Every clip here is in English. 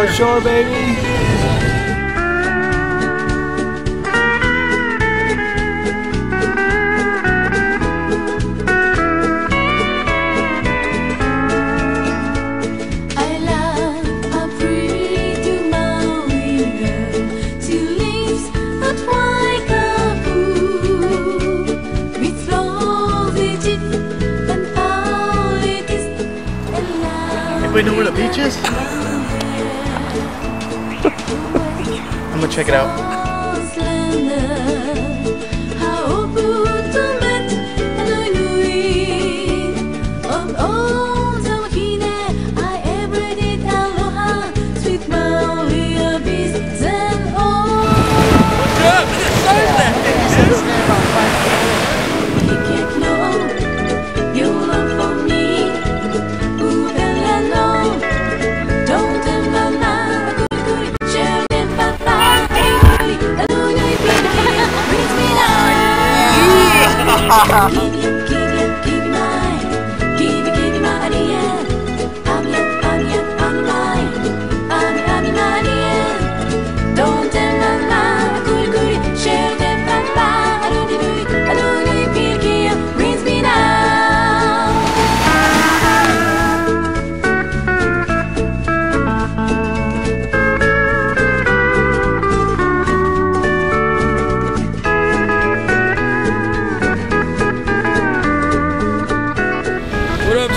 For sure, baby. Anybody know where the beach is? I'm gonna check it out.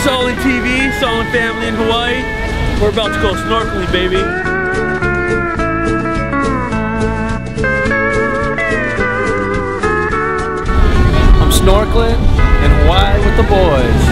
SullenTV, Sullen family in Hawaii. We're about to go snorkeling, baby. I'm snorkeling in Hawaii with the boys.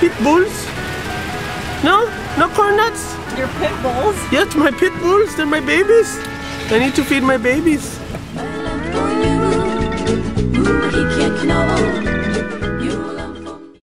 Pit bulls? No? No corn nuts? Your pit bulls? Yes, my pit bulls. They're my babies. I need to feed my babies.